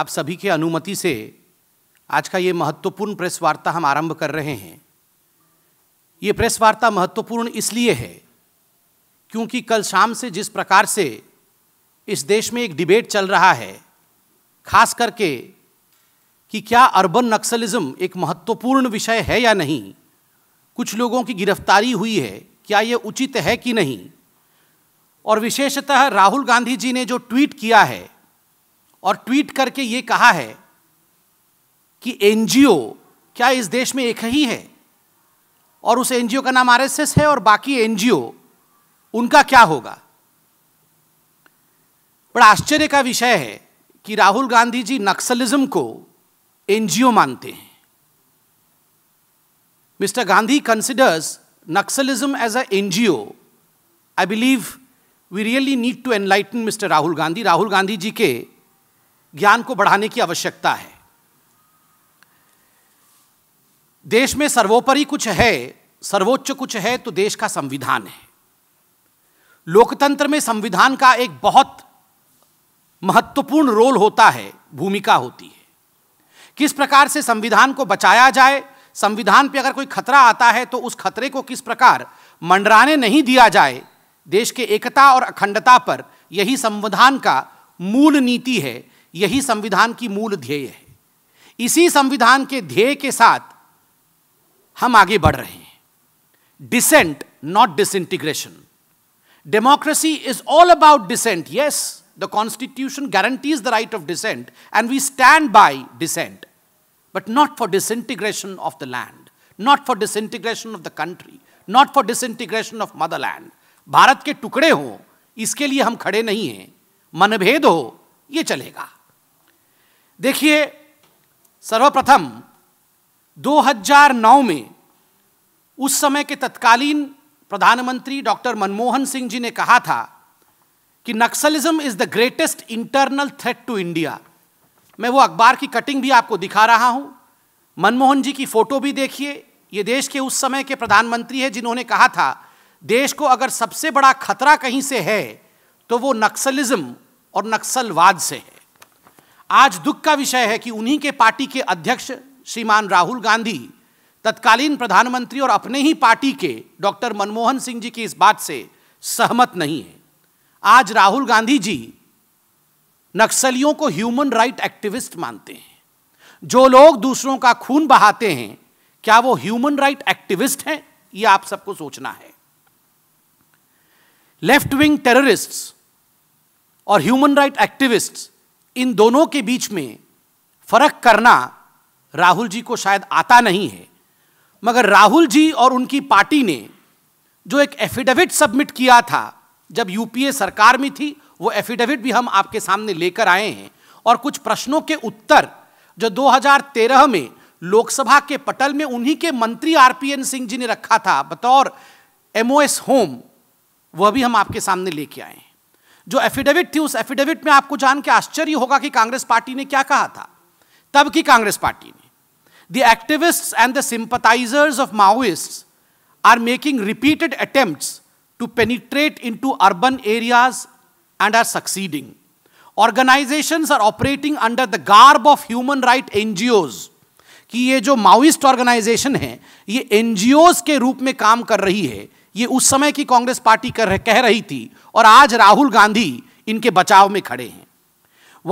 आप सभी के अनुमति से आज का ये महत्वपूर्ण प्रेस वार्ता हम आरंभ कर रहे हैं। ये प्रेस वार्ता महत्वपूर्ण इसलिए है क्योंकि कल शाम से जिस प्रकार से इस देश में एक डिबेट चल रहा है, खास करके कि क्या अर्बन नक्सलिज्म एक महत्वपूर्ण विषय है या नहीं, कुछ लोगों की गिरफ्तारी हुई है, क्या ये उचित है कि नहीं, और विशेषतः राहुल गांधी जी ने जो ट्वीट किया है और ट्वीट करके ये कहा है कि एनजीओ क्या इस देश में एक ही है और उस एनजीओ का नाम आरएसएस है और बाकी एनजीओ उनका क्या होगा। बड़ा आश्चर्य का विषय है कि राहुल गांधी जी नक्सलिज्म को एनजीओ मानते हैं। Mr. Gandhi considers Naxalism as an NGO. I believe we really need to enlighten Mr. Rahul Gandhi. Rahul Gandhi ji के ज्ञान को बढ़ाने की आवश्यकता है। देश में सर्वोपरि कुछ है, सर्वोच्च कुछ है तो देश का संविधान है। लोकतंत्र में संविधान का एक बहुत महत्वपूर्ण रोल होता है, भूमिका होती है। किस प्रकार से संविधान को बचाया जाए, संविधान पे अगर कोई खतरा आता है तो उस खतरे को किस प्रकार मंडराने नहीं दिया जाए, देश के एकता और अखंडता पर, यही संविधान का मूल नीति है, यही संविधान की मूल ध्येय है। इसी संविधान के ध्येय के साथ हम आगे बढ़ रहे हैं। Dissent, not disintegration. Democracy is all about dissent. Yes, the constitution guarantees the right of dissent and we stand by dissent, but not for disintegration of the land, not for disintegration of the country, not for disintegration of motherland. Bharat के टुकड़े हो इसके लिए हम खड़े नहीं हैं, मनभेद हो ये चलेगा। देखिए, सर्वप्रथम 2009 में उस समय के तत्कालीन प्रधानमंत्री डॉक्टर मनमोहन सिंह जी ने कहा था कि Naxalism is the greatest internal threat to India. मैं वो अखबार की कटिंग भी आपको दिखा रहा हूं, मनमोहन जी की फोटो भी देखिए। ये देश के उस समय के प्रधानमंत्री हैं जिन्होंने कहा था देश को अगर सबसे बड़ा खतरा कहीं से है तो वो नक्सलिज्म और नक्सलवाद से है। आज दुख का विषय है कि उन्हीं के पार्टी के अध्यक्ष श्रीमान राहुल गांधी, तत्कालीन प्रधानमंत्री और अपने ही पार्टी के डॉक्टर मनमोहन सिंह जी की इस बात से सहमत नहीं है। आज राहुल गांधी जी नक्सलियों को ह्यूमन राइट एक्टिविस्ट मानते हैं। जो लोग दूसरों का खून बहाते हैं, क्या वो ह्यूमन राइट एक्टिविस्ट हैं? ये आप सबको सोचना है। लेफ्ट विंग टेररिस्ट्स और ह्यूमन राइट एक्टिविस्ट्स, इन दोनों के बीच में फर्क करना राहुल जी को शायद आता नहीं है, मगर राहुल जी और उनकी पार्टी ने जो एक एफिडेविट सबमिट किया था जब यूपीए सरकार में थी, वो एफिडेविट भी हम आपके सामने लेकर आए हैं। और कुछ प्रश्नों के उत्तर जो 2013 में लोकसभा के पटल में उन्हीं के मंत्री आरपीएन सिंह जी ने रखा था बतौर एमओएस होम, वह भी हम आपके सामने लेके आए हैं। जो एफिडेविट थी, उस एफिडेविट में आपको जान के आश्चर्य होगा कि कांग्रेस पार्टी ने क्या कहा था। तब की कांग्रेस पार्टी ने, the activists and the sympathisers of Maoists are making repeated attempts to penetrate into urban areas and are succeeding. Organizations are operating under the garb of human right NGOs. कि ये जो माओइस्ट ऑर्गेनाइजेशन है ये NGOs के रूप में काम कर रही है, ये उस समय की कांग्रेस पार्टी कह रही थी और आज राहुल गांधी इनके बचाव में खड़े हैं।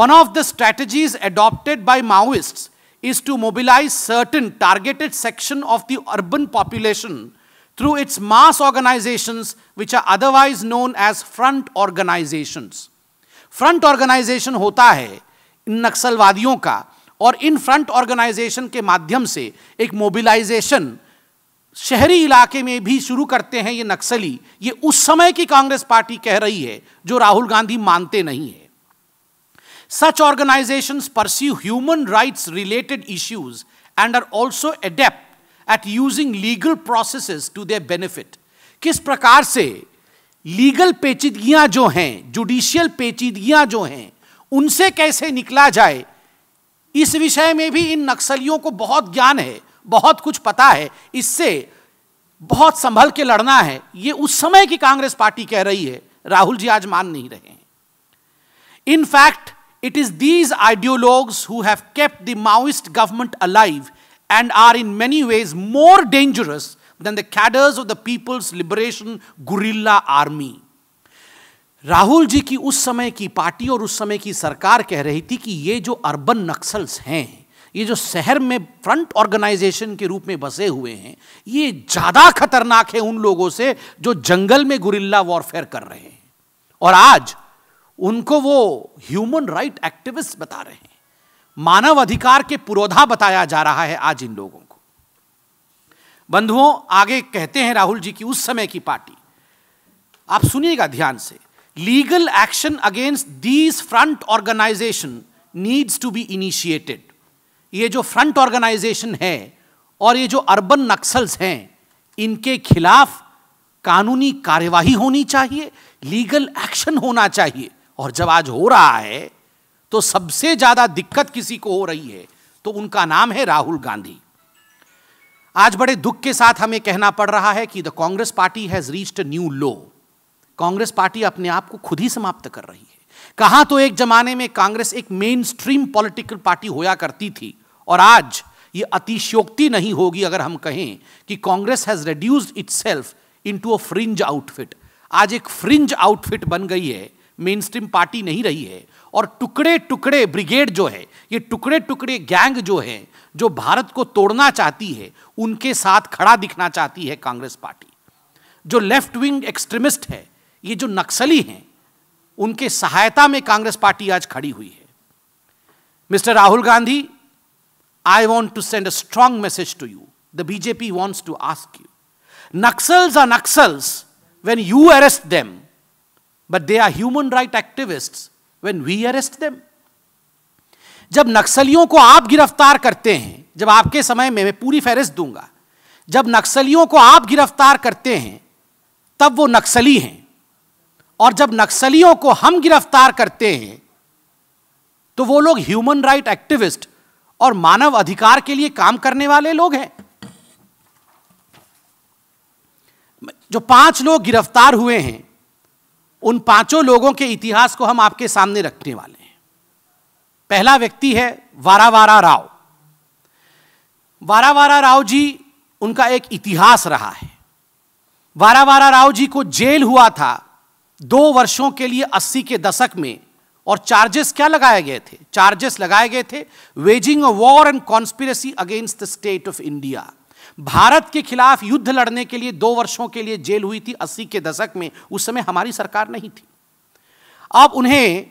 One of the strategies adopted by Maoists is to mobilise certain targeted section of the urban population through its mass organizations which are otherwise known as front organizations. Front organization होता है इन नक्सलवादियों का, और इन front organization के माध्यम से एक mobilization शहरी इलाके में भी शुरू करते हैं ये नक्सली। ये उस समय की कांग्रेस पार्टी कह रही है जो राहुल गांधी मानते नहीं है। Such organizations pursue human rights related issues and are also adept at using legal processes to their benefit. किस प्रकार से लीगल पेचीदगियां जो हैं, जुडिशियल पेचीदगियां जो हैं, उनसे कैसे निकला जाए, इस विषय में भी इन नक्सलियों को बहुत ज्ञान है, बहुत कुछ पता है, इससे बहुत संभल के लड़ना है, ये उस समय की कांग्रेस पार्टी कह रही है। राहुल जी आज मान नहीं रहे हैं। In fact It is these ideologues who have kept the Maoist government alive and are in many ways more dangerous than the cadres of the People's Liberation Guerrilla Army. Rahul ji की उस समय की पार्टी और उस समय की सरकार कह रही थी कि ये जो अर्बन नक्सल्स हैं, ये जो शहर में फ्रंट ऑर्गेनाइजेशन के रूप में बसे हुए हैं, ये ज़्यादा खतरनाक है उन लोगों से जो जंगल में गुरिल्ला वॉरफेयर कर रहे हैं। और आज उनको वो ह्यूमन राइट एक्टिविस्ट बता रहे हैं, मानव अधिकार के पुरोधा बताया जा रहा है आज इन लोगों को। बंधुओं, आगे कहते हैं राहुल जी की उस समय की पार्टी, आप सुनिएगा ध्यान से। Legal action against these front organization needs to be initiated. ये जो front organization है और ये जो urban नक्सल्स हैं, इनके खिलाफ कानूनी कार्यवाही होनी चाहिए, legal action होना चाहिए। और जब आज हो रहा है तो सबसे ज़्यादा दिक्कत किसी को हो रही है तो उनका नाम है राहुल गांधी। आज बड़े दुख के साथ हमें कहना पड़ रहा है कि the Congress party has reached a new low. Congress party अपने आप को खुद ही समाप्त कर रही है। कहां तो एक जमाने में कांग्रेस एक मेन स्ट्रीम पॉलिटिकल पार्टी होया करती थी, और आज ये अतिशयोक्ति नहीं होगी अगर हम कहें कि Congress has reduced itself into a fringe outfit. आज एक फ्रिंज आउटफिट बन गई है, मेन स्ट्रीम पार्टी नहीं रही है। और टुकड़े टुकड़े ब्रिगेड जो है, ये टुकड़े टुकड़े गैंग जो है, जो भारत को तोड़ना चाहती है, उनके साथ खड़ा दिखना चाहती है कांग्रेस पार्टी। जो लेफ्ट विंग एक्सट्रीमिस्ट है, ये जो नक्सली हैं, उनके सहायता में कांग्रेस पार्टी आज खड़ी हुई है। Mister Rahul Gandhi, I want to send a strong message to you. The BJP wants to ask you, Naxals are Naxals when you arrest them, but they are human right activists when we arrest them. जब नक्सलियों को आप गिरफ्तार करते हैं, जब आपके समय में, मैं पूरी फहरिस्त दूंगा, जब नक्सलियों को आप गिरफ्तार करते हैं तब वो नक्सली हैं, और जब नक्सलियों को हम गिरफ्तार करते हैं तो वो लोग ह्यूमन राइट एक्टिविस्ट और मानव अधिकार के लिए काम करने वाले लोग हैं। जो 5 लोग गिरफ्तार हुए हैं, उन 5 लोगों के इतिहास को हम आपके सामने रखने वाले हैं। पहला व्यक्ति है वरवरराव। वरवरराव जी, उनका एक इतिहास रहा है। वरवरराव जी को जेल हुआ था 2 वर्षों के लिए 80 के दशक में, और चार्जेस क्या लगाए गए थे? चार्जेस लगाए गए थे waging a war and conspiracy against the state of India. Bharat के खिलाफ युद्ध लड़ने के लिए 2 वर्षों के लिए जेल हुई थी 80 के दशक में। उस समय हमारी सरकार नहीं थी। अब उन्हें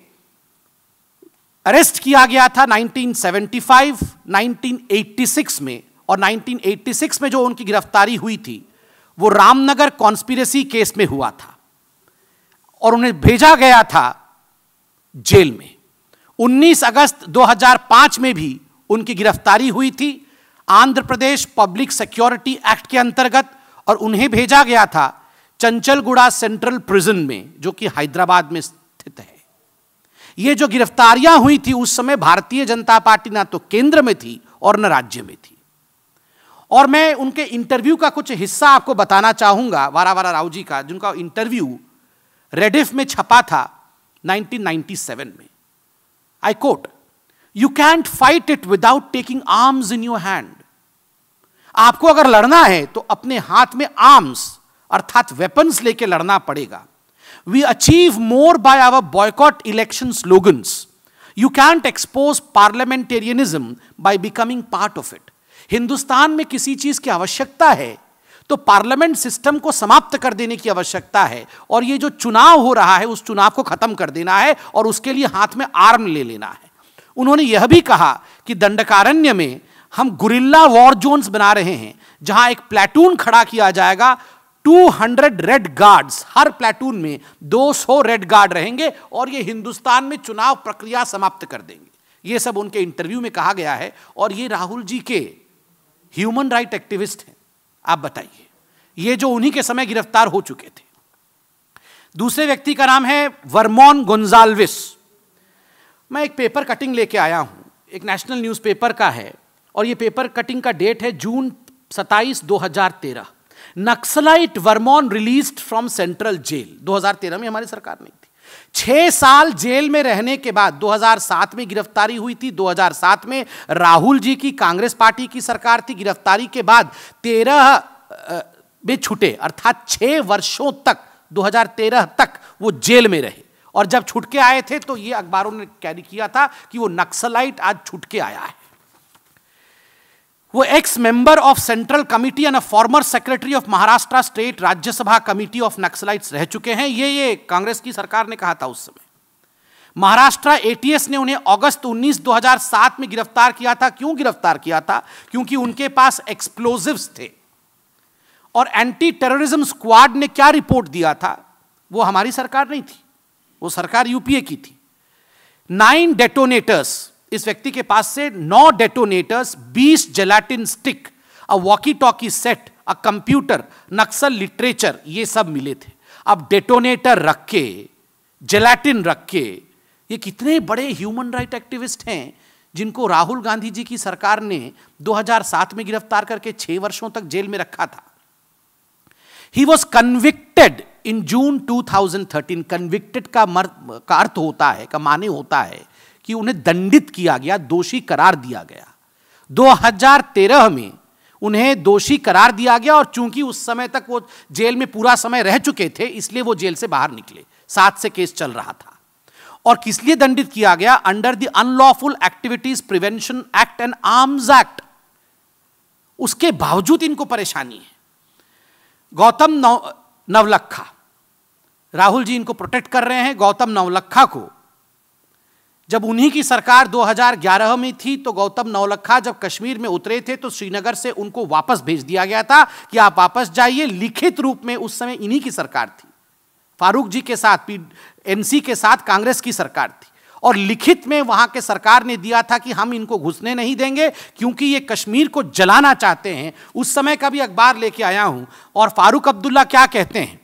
अरेस्ट किया गया था 1975, 1986 में, और 1986 में जो उनकी गिरफ्तारी हुई थी वो रामनगर कॉन्स्पिरेसी केस में हुआ था, और उन्हें भेजा गया था जेल में। 19 अगस्त 2005 में भी उनकी गिरफ्तारी हुई थी Andhra Pradesh public security act के अंतर्गत, और उन्हें भेजा गया था चंचलगुड़ा सेंट्रल प्रिजन में, जो कि हैदराबाद में स्थित है। ये जो गिरफ्तारियां हुई थी उस समय भारतीय जनता पार्टी ना तो केंद्र में थी और न राज्य में थी। और मैं उनके इंटरव्यू का कुछ हिस्सा आपको बताना चाहूंगा, वरवरराव जी का, जिनका इंटरव्यू रेडिफ में छपा था 1997 में। I quote, you can't fight it without taking arms in your hand. आपको अगर लड़ना है तो अपने हाथ में आर्म्स अर्थात वेपन्स लेके लड़ना पड़ेगा। We achieve more by our boycott election slogans. You can't expose parliamentarianism by becoming part of it. Hindustan में किसी चीज की आवश्यकता है तो पार्लियामेंट सिस्टम को समाप्त कर देने की आवश्यकता है, और ये जो चुनाव हो रहा है उस चुनाव को खत्म कर देना है, और उसके लिए हाथ में आर्म ले लेना है। उन्होंने यह भी कहा कि दंडकारण्य में हम गुरिल्ला वॉर जोन्स बना रहे हैं, जहां एक प्लेटून खड़ा किया जाएगा, 200 रेड गार्ड्स, हर प्लेटून में 200 रेड गार्ड रहेंगे, और ये हिंदुस्तान में चुनाव प्रक्रिया समाप्त कर देंगे। ये सब उनके इंटरव्यू में कहा गया है, और ये राहुल जी के ह्यूमन राइट एक्टिविस्ट हैं। आप बताइए, ये जो उन्हीं के समय गिरफ्तार हो चुके थे। दूसरे व्यक्ति का नाम है वर्नन गोंसाल्विस। मैं एक पेपर कटिंग लेके आया हूं, एक नेशनल न्यूज़पेपर का है, और ये पेपर कटिंग का डेट है June 27, 2013। Naxalite Vernon released from central jail. 2013 में हमारी सरकार नहीं थी। 6 साल जेल में रहने के बाद 2007 में गिरफ्तारी हुई थी। 2007 में राहुल जी की कांग्रेस पार्टी की सरकार थी। गिरफ्तारी के बाद 13 में छूटे, अर्थात 6 वर्षों तक 2013 तक वो जेल में रहे। और जब छुटके आए थे तो ये अखबारों ने कैरी किया था कि वो नक्सलाइट आज छुटके आया है। वो ex member of central committee and a former secretary of Maharashtra state Rajya Sabha committee of Naxalites रह चुके हैं। ये कांग्रेस की सरकार ने कहा था उस समय। महाराष्ट्र एटीएस ने उन्हें अगस्त 19, 2007 में गिरफ्तार किया था। क्यों गिरफ्तार किया था? क्योंकि उनके पास एक्सप्लोजिव्स थे। और एंटी टेररिज्म स्क्वाड ने क्या रिपोर्ट दिया था? वो हमारी सरकार नहीं थी, वो सरकार यूपीए की थी। 9 डेटोनेटर्स, इस व्यक्ति के पास से 9 detonators, 20 gelatin stick, a walkie talkie set, a computer, Naxal literature, ये सब मिले थे। अब डेटोनेटर रख के, जेलाटिन रख के, ये कितने बड़े ह्यूमन राइट एक्टिविस्ट हैं जिनको राहुल गांधी जी की सरकार ने 2007 में गिरफ्तार करके 6 वर्षों तक जेल में रखा था। He was convicted in June 2013। Convicted का अर्थ होता है, का माने होता है कि उन्हें दंडित किया गया, दोषी करार दिया गया। 2013 में उन्हें दोषी करार दिया गया और चूंकि उस समय तक वो जेल में पूरा समय रह चुके थे इसलिए वो जेल से बाहर निकले। 7 से केस चल रहा था। और किस लिए दंडित किया गया? Under the unlawful activities prevention act and arms act. उसके बावजूद इनको परेशानी है। गौतम नवलखा, राहुल जी इनको प्रोटेक्ट कर रहे हैं। गौतम नवलखा को जब उन्हीं की सरकार 2011 में थी तो गौतम नवलखा जब कश्मीर में उतरे थे तो श्रीनगर से उनको वापस भेज दिया गया था कि आप वापस जाइए। लिखित रूप में उस समय इन्हीं की सरकार थी, फारूक जी के साथ, एनसी के साथ कांग्रेस की सरकार थी। और लिखित में वहां के सरकार ने दिया था कि हम इनको घुसने नहीं देंगे क्योंकि ये कश्मीर को जलाना चाहते हैं। उस समय का भी अखबार लेके आया हूं। और फारूक अब्दुल्ला क्या कहते हैं?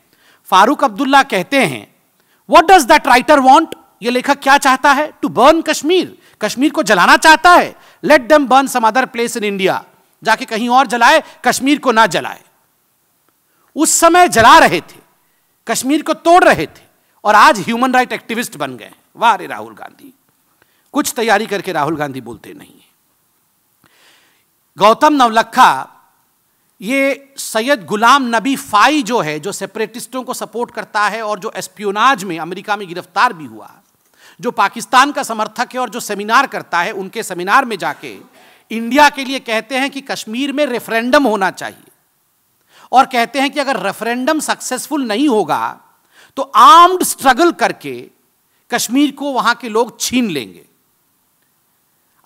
फारूक अब्दुल्ला कहते हैं, what does that writer want? ये लेखक क्या चाहता है? टू बर्न कश्मीर, कश्मीर को जलाना चाहता है। Let them burn some other place in India, जाके कहीं और जलाए, कश्मीर को ना जलाए। उस समय जला रहे थे, कश्मीर को तोड़ रहे थे और आज ह्यूमन राइट एक्टिविस्ट बन गए। वाह रे राहुल गांधी, कुछ तैयारी करके राहुल गांधी बोलते नहीं। गौतम नवलखा ये सैयद गुलाम नबी फाई जो है, जो सेपरेटिस्टों को सपोर्ट करता है और जो एस्पियोनाज में अमेरिका में गिरफ्तार भी हुआ, जो पाकिस्तान का समर्थक है और जो सेमिनार करता है, उनके सेमिनार में जाके इंडिया के लिए कहते हैं कि कश्मीर में रेफरेंडम होना चाहिए। और कहते हैं कि अगर रेफरेंडम सक्सेसफुल नहीं होगा तो आर्म्ड स्ट्रगल करके कश्मीर को वहां के लोग छीन लेंगे।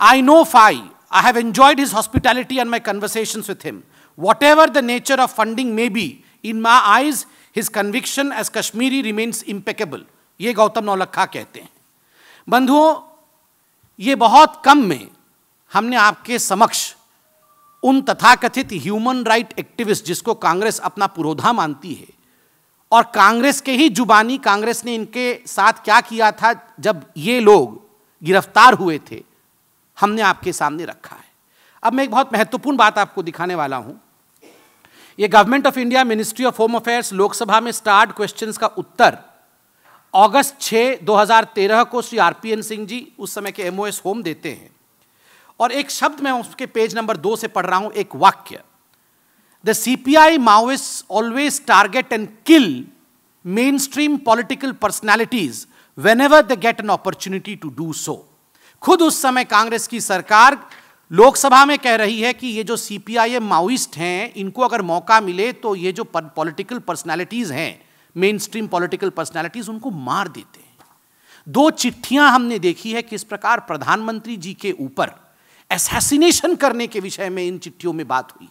I know Fai, I have enjoyed his hospitality and my conversations with him. Whatever the nature of funding may be, in my eyes his conviction as Kashmiri remains impeccable. ये गौतम नौलखा कहते हैं। बंधुओं, ये बहुत कम में हमने आपके समक्ष उन तथाकथित ह्यूमन राइट एक्टिविस्ट जिसको कांग्रेस अपना पुरोधा मानती है, और कांग्रेस के ही जुबानी कांग्रेस ने इनके साथ क्या किया था जब ये लोग गिरफ्तार हुए थे, हमने आपके सामने रखा है। अब मैं एक बहुत महत्वपूर्ण बात आपको दिखाने वाला हूं। ये government of India, ministry of home affairs, Lok Sabha में स्टार्ड क्वेश्चंस का उत्तर अगस्त 6, 2013 को श्री आरपीएन सिंह जी उस समय के एमओएस होम देते हैं। और एक शब्द मैं उसके पेज नंबर 2 से पढ़ रहा हूं, एक वाक्य। The CPI Maoists always target and kill mainstream political personalities whenever they get an opportunity to do so. खुद उस समय कांग्रेस की सरकार लोकसभा में कह रही है कि ये जो CPI माओइस्ट हैं, इनको अगर मौका मिले तो ये जो पॉलिटिकल पर्सनैलिटीज हैं, मेनस्ट्रीम पॉलिटिकल पर्सनैलिटीज, उनको मार देते हैं। 2 चिट्ठियां हमने देखी है किस प्रकार प्रधानमंत्री जी के ऊपर असैसिनेशन करने के विषय में इन चिट्ठियों में बात हुई।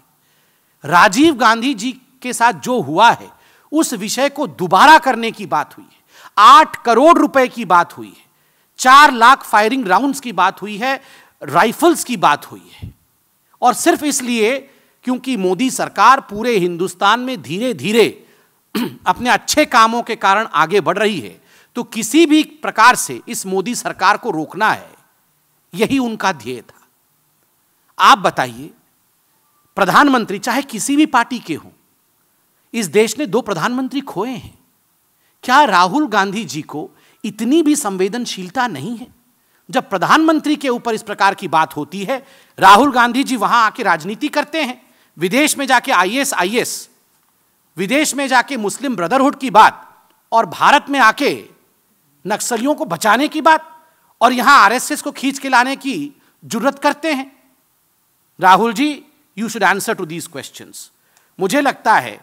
राजीव गांधी जी के साथ जो हुआ है उस विषय को दोबारा करने की बात हुई है। 8 करोड़ रुपए की बात हुई है, 4 लाख फायरिंग राउंड्स की बात हुई है, राइफल्स की बात हुई है। और सिर्फ इसलिए क्योंकि मोदी सरकार पूरे हिंदुस्तान में धीरे धीरे अपने अच्छे कामों के कारण आगे बढ़ रही है, तो किसी भी प्रकार से इस मोदी सरकार को रोकना है, यही उनका ध्येय था। आप बताइए, प्रधानमंत्री चाहे किसी भी पार्टी के हों, इस देश ने 2 प्रधानमंत्री खोए हैं। क्या राहुल गांधी जी को इतनी भी संवेदनशीलता नहीं है। जब प्रधानमंत्री के ऊपर इस प्रकार की बात होती है, राहुल गांधी जी वहां आके राजनीति करते हैं, विदेश में जाके आईएस, विदेश में जाके मुस्लिम ब्रदरहुड की बात, और भारत में आके नक्सलियों को बचाने की बात, और यहां आरएसएस को खींच के लाने की जरूरत करते हैं। Rahul ji, you should answer to these questions. मुझे लगता है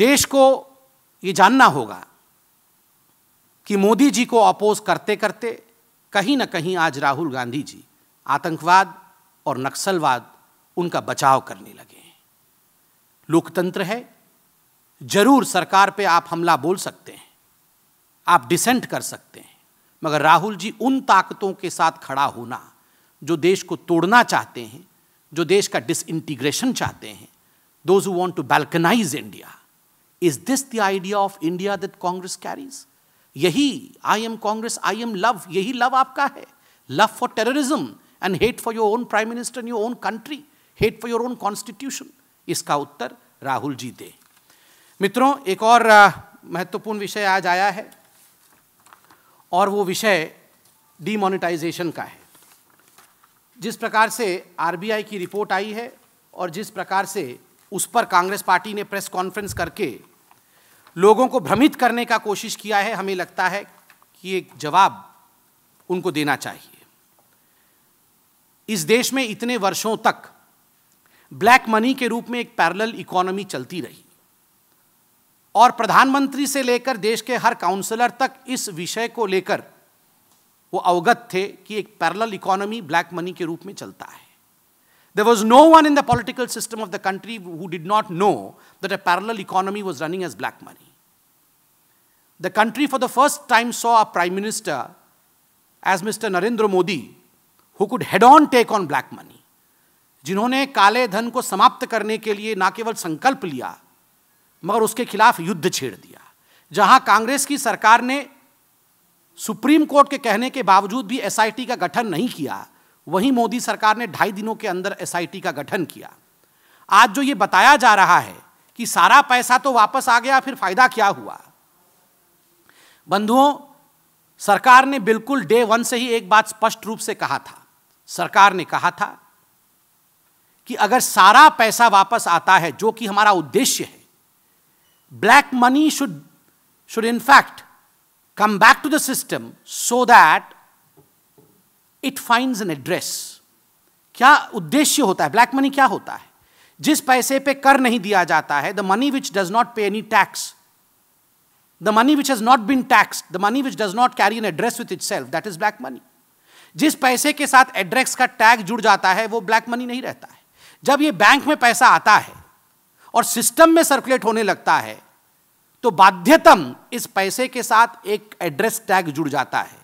देश को ये जानना होगा कि मोदी जी को अपोज करते करते कहीं ना कहीं आज राहुल गांधी जी आतंकवाद और नक्सलवाद उनका बचाव करने लगे। लोकतंत्र है, जरूर सरकार पे आप हमला बोल सकते हैं, आप डिसेंट कर सकते हैं, मगर राहुल जी उन ताकतों के साथ खड़ा होना जो देश को तोड़ना चाहते हैं, जो देश का डिसइंटीग्रेशन चाहते हैं, those who want to balkanize India. Is this the idea of India that Congress carries? यही I am Congress, I am love, यही लव आपका है, love for terrorism and hate for your own prime minister, your own country, hate for your own constitution. इसका उत्तर राहुल जी दे। मित्रों, एक और महत्वपूर्ण विषय आज आया है और वो विषय डीमोनेटाइजेशन का है। जिस प्रकार से आरबीआई की रिपोर्ट आई है और जिस प्रकार से उस पर कांग्रेस पार्टी ने प्रेस कॉन्फ्रेंस करके लोगों को भ्रमित करने का कोशिश किया है, हमें लगता है कि एक जवाब उनको देना चाहिए। इस देश में इतने वर्षों तक ब्लैक मनी के रूप में एक पैरेलल इकोनॉमी चलती रही और प्रधानमंत्री से लेकर देश के हर काउंसलर तक इस विषय को लेकर वो अवगत थे कि एक पैरेलल इकोनॉमी ब्लैक मनी के रूप में चलता है। There was no one in the political system of the country who did not know that a parallel economy was running as black money. The country for the first time saw a prime minister as Mr. Narendra Modi who could head on take on black money. जिन्होंने काले धन को समाप्त करने के लिए ना केवल संकल्प लिया मगर उसके खिलाफ युद्ध छेड़ दिया। जहां कांग्रेस की सरकार ने सुप्रीम कोर्ट के कहने के बावजूद भी SIT का गठन नहीं किया, वहीं मोदी सरकार ने 2.5 दिनों के अंदर SIT का गठन किया। आज जो ये बताया जा रहा है कि सारा पैसा तो वापस आ गया, फिर फायदा क्या हुआ? बंधुओं, सरकार ने बिल्कुल day 1 से ही एक बात स्पष्ट रूप से कहा था। सरकार ने कहा था कि अगर सारा पैसा वापस आता है, जो कि हमारा उद्देश्य है, black money should in fact come back to the system so that it finds an address. क्या उद्देश्य होता है ब्लैक मनी? क्या होता है? जिस पैसे पे कर नहीं दिया जाता है, the money which does not pay any tax, the money which has not been tax, the money which does not carry an address with itself, that is black money. जिस पैसे के साथ एड्रेस का टैग जुड़ जाता है वो black money नहीं रहता है। जब ये बैंक में पैसा आता है और सिस्टम में सर्कुलेट होने लगता है तो बाध्यतम इस पैसे के साथ एक एड्रेस टैग जुड़ जाता है।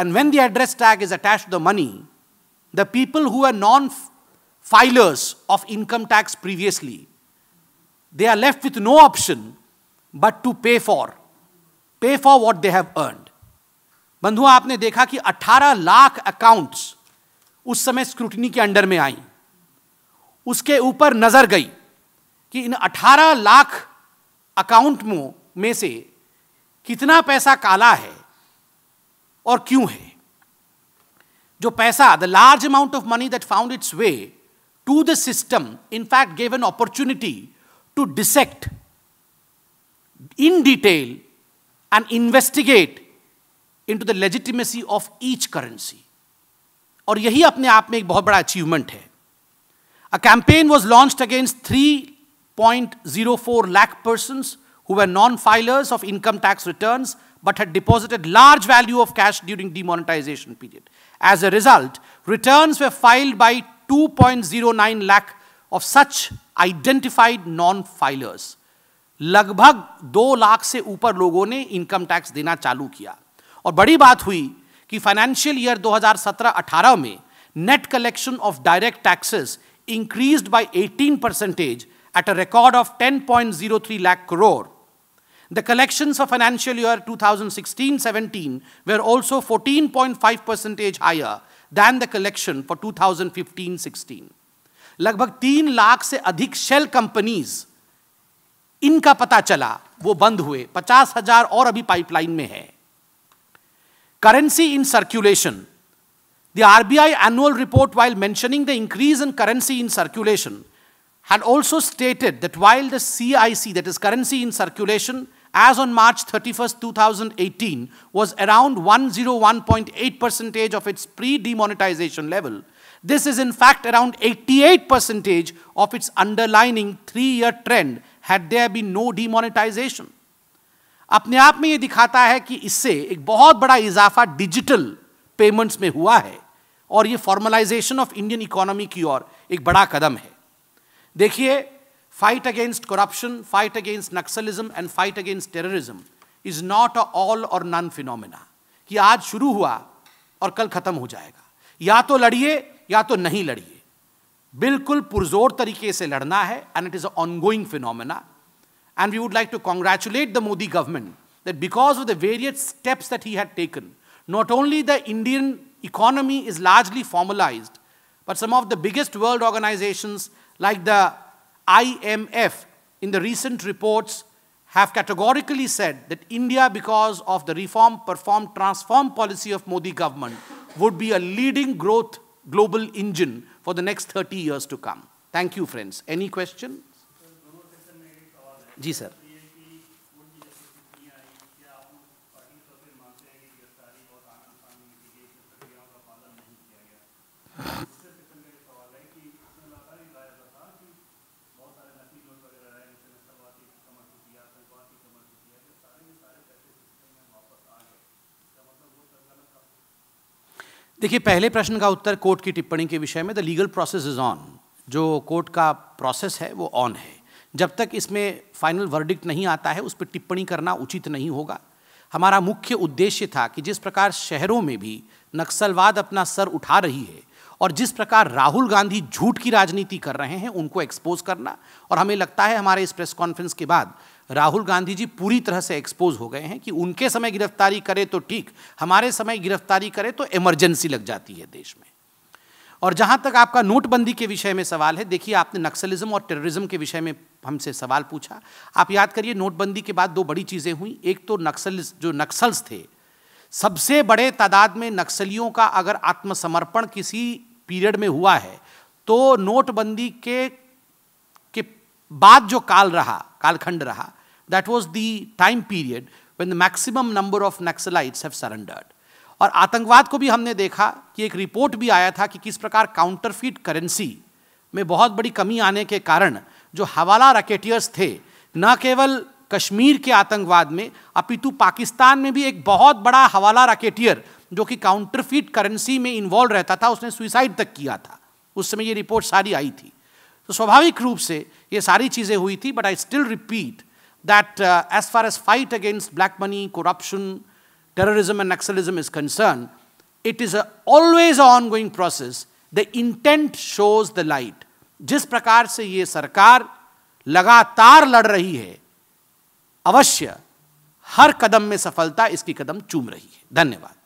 And when the address tag is attached to the money, the people who are non-filers of income tax previously, they are left with no option but to pay for what they have earned. बंधुओं, आपने देखा कि 18 lakh accounts उस समय scrutiny के under में आई। उसके ऊपर नजर गई कि इन 18 लाख अकाउंट में से कितना पैसा काला है और क्यों है। जो पैसा, the large amount of money that found its way to the system, in fact gave an opportunity to dissect in detail and investigate into the legitimacy of each currency, और यही अपने आप में एक बहुत बड़ा अचीवमेंट है। A campaign was launched against 3.04 lakh persons who were non-filers of income tax returns but had deposited large value of cash during demonetization period. As a result, returns were filed by 2.09 lakh of such identified non-filers. लगभग 2 लाख से ऊपर लोगों ने income tax देना चालू किया। और बड़ी बात हुई कि फाइनेंशियल ईयर 2017-18 में net collection of direct taxes increased by 18% at a record of 10.03 lakh crore. The collections of financial year 2016-17 were also 14.5% higher than the collection for 2015-16. लगभग 3 लाख से अधिक शेल कंपनीज इनका पता चला, वो बंद हुए। 50,000 और अभी पाइपलाइन में है। Currency in circulation, the RBI annual report, while mentioning the increase in currency in circulation, had also stated that while the CIC, that is currency in circulation, as on March 31st, 2018, was around 101.8% of its pre-demonetization level, this is in fact around 88% of its underlying 3-year trend had there been no demonetization. अपने आप में ये दिखाता है कि इससे एक बहुत बड़ा इजाफा digital payments में हुआ है और ये फॉर्मलाइजेशन ऑफ इंडियन इकोनॉमी की ओर एक बड़ा कदम है। देखिए, fight against corruption, fight against Naxalism and fight against terrorism is not a all or none phenomena कि आज शुरू हुआ और कल खत्म हो जाएगा। या तो लड़िए या तो नहीं लड़िए। बिल्कुल पुरजोर तरीके से लड़ना है and it is a ongoing phenomena. And we would like to congratulate the Modi government that because of the various steps that he had taken, not only the Indian economy is largely formalized, but some of the biggest world organizations like the IMF in the recent reports have categorically said that India, because of the reform, perform, transform policy of Modi government, would be a leading growth global engine for the next 30 years to come. Thank you, friends. Any question? Ji sir. देखिए, पहले प्रश्न का उत्तर court की टिप्पणी के विषय में, the legal process is on, जो कोर्ट का प्रोसेस है वो ऑन है। जब तक इसमें फाइनल वर्डिक्ट नहीं आता है उस पर टिप्पणी करना उचित नहीं होगा। हमारा मुख्य उद्देश्य था कि जिस प्रकार शहरों में भी नक्सलवाद अपना सर उठा रही है और जिस प्रकार राहुल गांधी झूठ की राजनीति कर रहे हैं उनको एक्सपोज करना, और हमें लगता है हमारे इस प्रेस कॉन्फ्रेंस के बाद राहुल गांधी जी पूरी तरह से एक्सपोज हो गए हैं कि उनके समय गिरफ्तारी करे तो ठीक, हमारे समय गिरफ्तारी करे तो इमरजेंसी लग जाती है देश में। और जहां तक आपका नोटबंदी के विषय में सवाल है, देखिए, आपने नक्सलिज्म और टेररिज्म के विषय में हमसे सवाल पूछा। आप याद करिए, नोटबंदी के बाद दो बड़ी चीज़ें हुई। एक तो नक्सल्स थे, सबसे बड़े तादाद में नक्सलियों का अगर आत्मसमर्पण किसी पीरियड में हुआ है तो नोटबंदी के बाद जो कालखंड रहा, that was the time period when the maximum number of Naxalites have surrendered. और आतंकवाद को भी हमने देखा कि एक रिपोर्ट भी आया था कि किस प्रकार काउंटरफीट करेंसी में बहुत बड़ी कमी आने के कारण जो हवाला रैकेटियर्स थे, न केवल कश्मीर के आतंकवाद में अपितु पाकिस्तान में भी एक बहुत बड़ा हवाला रैकेटियर जो कि काउंटरफीट करेंसी में इन्वॉल्व रहता था, उसने सुसाइड तक किया था। उस समय ये रिपोर्ट सारी आई थी। तो स्वाभाविक रूप से ये सारी चीज़ें हुई थी। But I still repeat that as far as fight against black money, corruption, terrorism and nationalism is concerned, it is always an ongoing process. The intent shows the light. जिस प्रकार से ये सरकार लगातार लड़ रही है, अवश्य हर कदम में सफलता इसकी कदम चूम रही है। धन्यवाद।